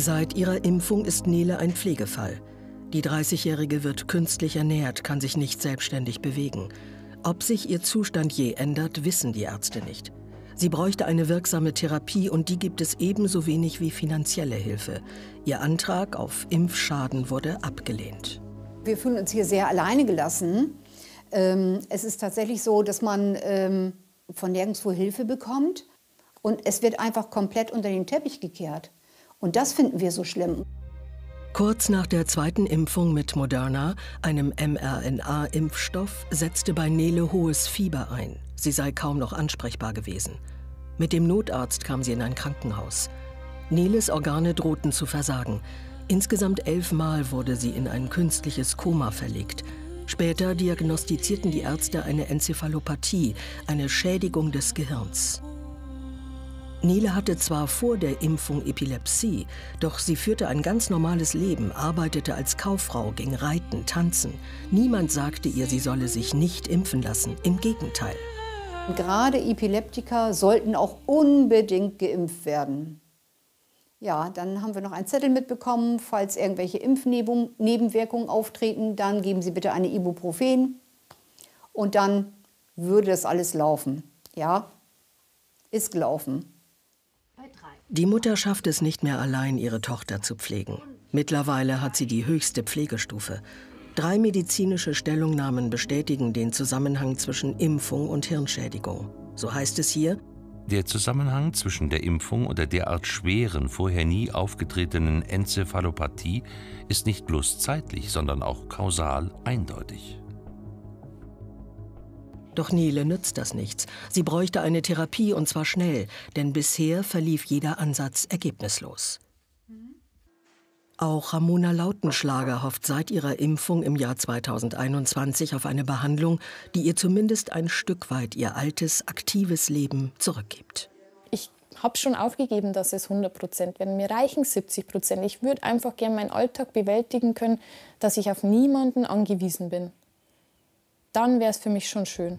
Seit ihrer Impfung ist Nele ein Pflegefall. Die 30-Jährige wird künstlich ernährt, kann sich nicht selbstständig bewegen. Ob sich ihr Zustand je ändert, wissen die Ärzte nicht. Sie bräuchte eine wirksame Therapie und die gibt es ebenso wenig wie finanzielle Hilfe. Ihr Antrag auf Impfschaden wurde abgelehnt. Wir fühlen uns hier sehr alleine gelassen. Es ist tatsächlich so, dass man von nirgendwo Hilfe bekommt. Und es wird einfach komplett unter den Teppich gekehrt. Und das finden wir so schlimm. Kurz nach der zweiten Impfung mit Moderna, einem mRNA-Impfstoff, setzte bei Nele hohes Fieber ein. Sie sei kaum noch ansprechbar gewesen. Mit dem Notarzt kam sie in ein Krankenhaus. Neles Organe drohten zu versagen. Insgesamt 11 Mal wurde sie in ein künstliches Koma verlegt. Später diagnostizierten die Ärzte eine Enzephalopathie, eine Schädigung des Gehirns. Nele hatte zwar vor der Impfung Epilepsie, doch sie führte ein ganz normales Leben, arbeitete als Kauffrau, ging reiten, tanzen. Niemand sagte ihr, sie solle sich nicht impfen lassen, im Gegenteil. Gerade Epileptiker sollten auch unbedingt geimpft werden. Ja, dann haben wir noch einen Zettel mitbekommen, falls irgendwelche Impfnebenwirkungen auftreten, dann geben Sie bitte eine Ibuprofen und dann würde das alles laufen. Ja, ist gelaufen. Die Mutter schafft es nicht mehr allein, ihre Tochter zu pflegen. Mittlerweile hat sie die höchste Pflegestufe. 3 medizinische Stellungnahmen bestätigen den Zusammenhang zwischen Impfung und Hirnschädigung. So heißt es hier: Der Zusammenhang zwischen der Impfung und der derart schweren, vorher nie aufgetretenen Enzephalopathie ist nicht bloß zeitlich, sondern auch kausal eindeutig. Doch Nele nützt das nichts. Sie bräuchte eine Therapie, und zwar schnell, denn bisher verlief jeder Ansatz ergebnislos. Auch Ramona Lautenschlager hofft seit ihrer Impfung im Jahr 2021 auf eine Behandlung, die ihr zumindest ein Stück weit ihr altes, aktives Leben zurückgibt. Ich habe schon aufgegeben, dass es 100% werden. Mir reichen 70%. Ich würde einfach gerne meinen Alltag bewältigen können, dass ich auf niemanden angewiesen bin. Dann wäre es für mich schon schön.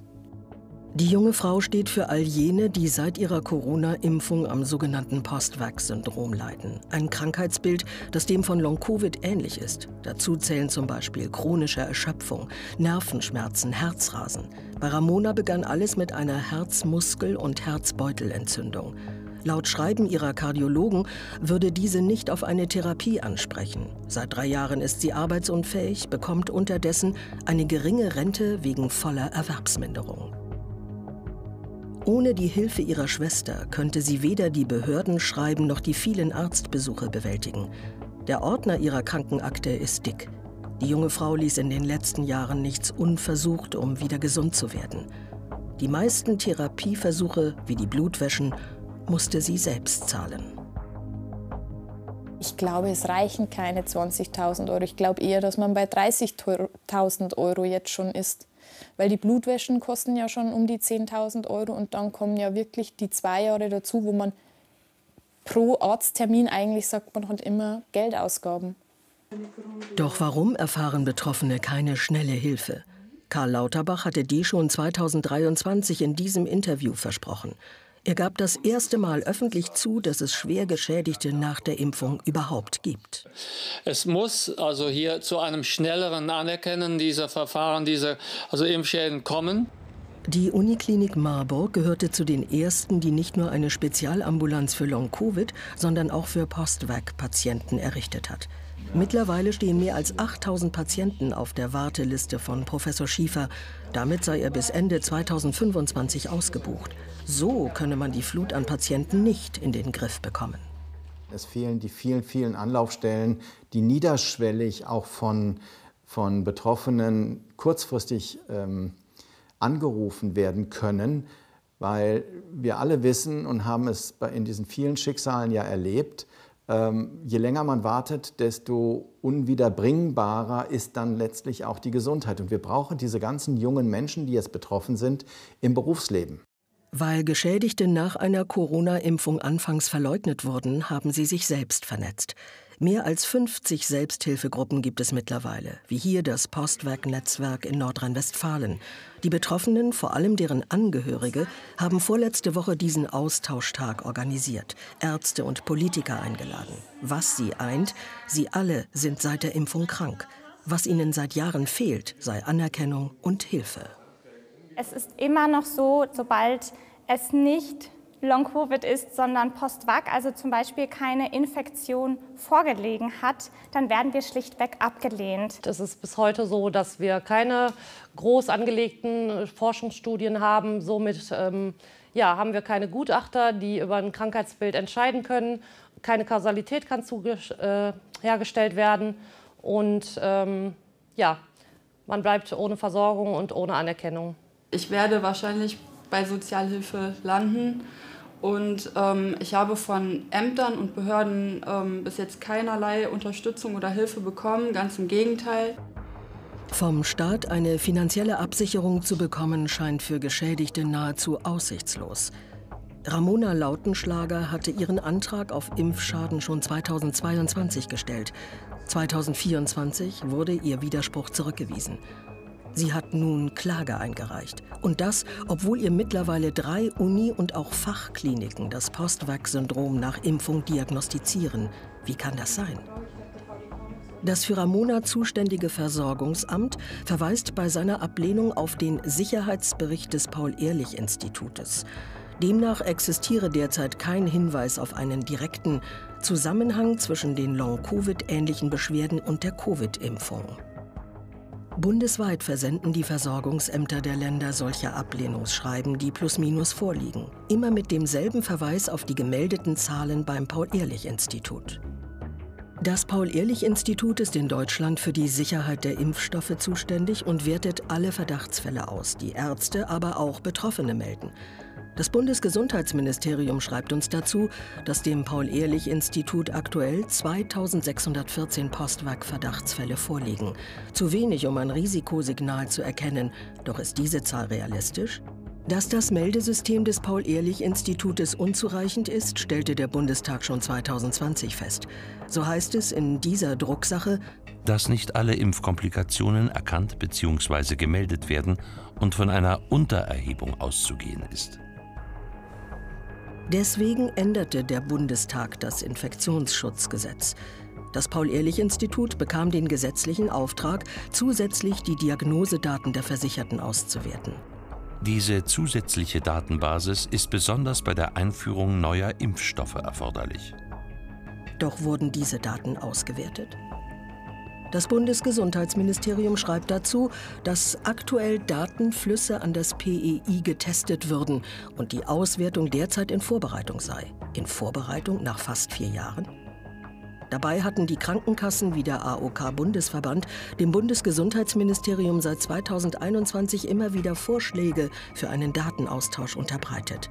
Die junge Frau steht für all jene, die seit ihrer Corona-Impfung am sogenannten Post-Vac-Syndrom leiden. Ein Krankheitsbild, das dem von Long-Covid ähnlich ist. Dazu zählen zum Beispiel chronische Erschöpfung, Nervenschmerzen, Herzrasen. Bei Ramona begann alles mit einer Herzmuskel- und Herzbeutelentzündung. Laut Schreiben ihrer Kardiologen würde diese nicht auf eine Therapie ansprechen. Seit 3 Jahren ist sie arbeitsunfähig, bekommt unterdessen eine geringe Rente wegen voller Erwerbsminderung. Ohne die Hilfe ihrer Schwester könnte sie weder die Behördenschreiben noch die vielen Arztbesuche bewältigen. Der Ordner ihrer Krankenakte ist dick. Die junge Frau ließ in den letzten Jahren nichts unversucht, um wieder gesund zu werden. Die meisten Therapieversuche, wie die Blutwäschen, musste sie selbst zahlen. Ich glaube, es reichen keine 20.000 Euro. Ich glaube eher, dass man bei 30.000 Euro jetzt schon ist. Weil die Blutwäschen kosten ja schon um die 10.000 Euro. Und dann kommen ja wirklich die 2 Jahre dazu, wo man pro Arzttermin eigentlich sagt, man hat immer Geldausgaben. Doch warum erfahren Betroffene keine schnelle Hilfe? Karl Lauterbach hatte die schon 2023 in diesem Interview versprochen. Er gab das erste Mal öffentlich zu, dass es schwer Geschädigte nach der Impfung überhaupt gibt. Es muss also hier zu einem schnelleren Anerkennen dieser Verfahren, dieser Impfschäden kommen. Die Uniklinik Marburg gehörte zu den ersten, die nicht nur eine Spezialambulanz für Long-Covid, sondern auch für Post-Vac-Patienten errichtet hat. Mittlerweile stehen mehr als 8.000 Patienten auf der Warteliste von Professor Schiefer. Damit sei er bis Ende 2025 ausgebucht. So könne man die Flut an Patienten nicht in den Griff bekommen. Es fehlen die vielen, vielen Anlaufstellen, die niederschwellig auch von Betroffenen kurzfristig angerufen werden können. Weil wir alle wissen und haben es in diesen vielen Schicksalen ja erlebt, je länger man wartet, desto unwiederbringbarer ist dann letztlich auch die Gesundheit. Und wir brauchen diese ganzen jungen Menschen, die jetzt betroffen sind, im Berufsleben. Weil Geschädigte nach einer Corona-Impfung anfangs verleugnet wurden, haben sie sich selbst vernetzt. Mehr als 50 Selbsthilfegruppen gibt es mittlerweile, wie hier das Post-Vac-Netzwerk in Nordrhein-Westfalen. Die Betroffenen, vor allem deren Angehörige, haben vorletzte Woche diesen Austauschtag organisiert, Ärzte und Politiker eingeladen. Was sie eint, sie alle sind seit der Impfung krank. Was ihnen seit Jahren fehlt, sei Anerkennung und Hilfe. Es ist immer noch so, sobald es nicht Long-Covid ist, sondern Post-Vac, also zum Beispiel keine Infektion vorgelegen hat, dann werden wir schlichtweg abgelehnt. Es ist bis heute so, dass wir keine groß angelegten Forschungsstudien haben. Somit haben wir keine Gutachter, die über ein Krankheitsbild entscheiden können. Keine Kausalität kann hergestellt werden. Und man bleibt ohne Versorgung und ohne Anerkennung. Ich werde wahrscheinlich bei Sozialhilfe landen. Und ich habe von Ämtern und Behörden bis jetzt keinerlei Unterstützung oder Hilfe bekommen, ganz im Gegenteil. Vom Staat eine finanzielle Absicherung zu bekommen, scheint für Geschädigte nahezu aussichtslos. Ramona Lautenschlager hatte ihren Antrag auf Impfschaden schon 2022 gestellt. 2024 wurde ihr Widerspruch zurückgewiesen. Sie hat nun Klage eingereicht. Und das, obwohl ihr mittlerweile 3 Uni- und auch Fachkliniken das Post-Vac-Syndrom nach Impfung diagnostizieren. Wie kann das sein? Das für Ramona zuständige Versorgungsamt verweist bei seiner Ablehnung auf den Sicherheitsbericht des Paul-Ehrlich-Institutes. Demnach existiere derzeit kein Hinweis auf einen direkten Zusammenhang zwischen den Long-Covid-ähnlichen Beschwerden und der Covid-Impfung. Bundesweit versenden die Versorgungsämter der Länder solche Ablehnungsschreiben, die Plusminus vorliegen. Immer mit demselben Verweis auf die gemeldeten Zahlen beim Paul-Ehrlich-Institut. Das Paul-Ehrlich-Institut ist in Deutschland für die Sicherheit der Impfstoffe zuständig und wertet alle Verdachtsfälle aus, die Ärzte, aber auch Betroffene melden. Das Bundesgesundheitsministerium schreibt uns dazu, dass dem Paul-Ehrlich-Institut aktuell 2614 Post-Vac-Verdachtsfälle vorliegen. Zu wenig, um ein Risikosignal zu erkennen. Doch ist diese Zahl realistisch? Dass das Meldesystem des Paul-Ehrlich-Institutes unzureichend ist, stellte der Bundestag schon 2020 fest. So heißt es in dieser Drucksache, dass nicht alle Impfkomplikationen erkannt bzw. gemeldet werden und von einer Untererhebung auszugehen ist. Deswegen änderte der Bundestag das Infektionsschutzgesetz. Das Paul-Ehrlich-Institut bekam den gesetzlichen Auftrag, zusätzlich die Diagnosedaten der Versicherten auszuwerten. Diese zusätzliche Datenbasis ist besonders bei der Einführung neuer Impfstoffe erforderlich. Doch wurden diese Daten ausgewertet? Das Bundesgesundheitsministerium schreibt dazu, dass aktuell Datenflüsse an das PEI getestet würden und die Auswertung derzeit in Vorbereitung sei. In Vorbereitung nach fast 4 Jahren? Dabei hatten die Krankenkassen wie der AOK-Bundesverband dem Bundesgesundheitsministerium seit 2021 immer wieder Vorschläge für einen Datenaustausch unterbreitet.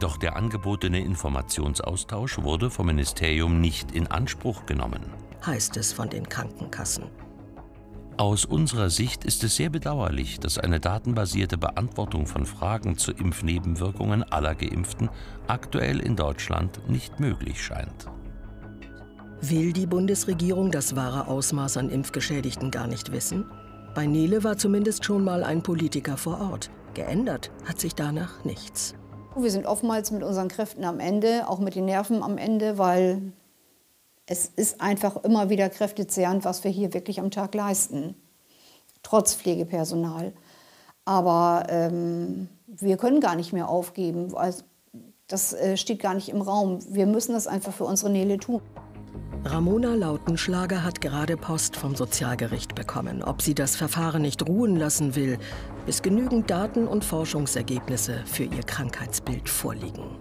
Doch der angebotene Informationsaustausch wurde vom Ministerium nicht in Anspruch genommen, heißt es von den Krankenkassen. Aus unserer Sicht ist es sehr bedauerlich, dass eine datenbasierte Beantwortung von Fragen zu Impfnebenwirkungen aller Geimpften aktuell in Deutschland nicht möglich scheint. Will die Bundesregierung das wahre Ausmaß an Impfgeschädigten gar nicht wissen? Bei Nele war zumindest schon mal ein Politiker vor Ort. Geändert hat sich danach nichts. Wir sind oftmals mit unseren Kräften am Ende, auch mit den Nerven am Ende, weil es ist einfach immer wieder kräftezehrend, was wir hier wirklich am Tag leisten, trotz Pflegepersonal. Aber wir können gar nicht mehr aufgeben, also das steht gar nicht im Raum. Wir müssen das einfach für unsere Nele tun. Ramona Lautenschlager hat gerade Post vom Sozialgericht bekommen, ob sie das Verfahren nicht ruhen lassen will, bis genügend Daten und Forschungsergebnisse für ihr Krankheitsbild vorliegen.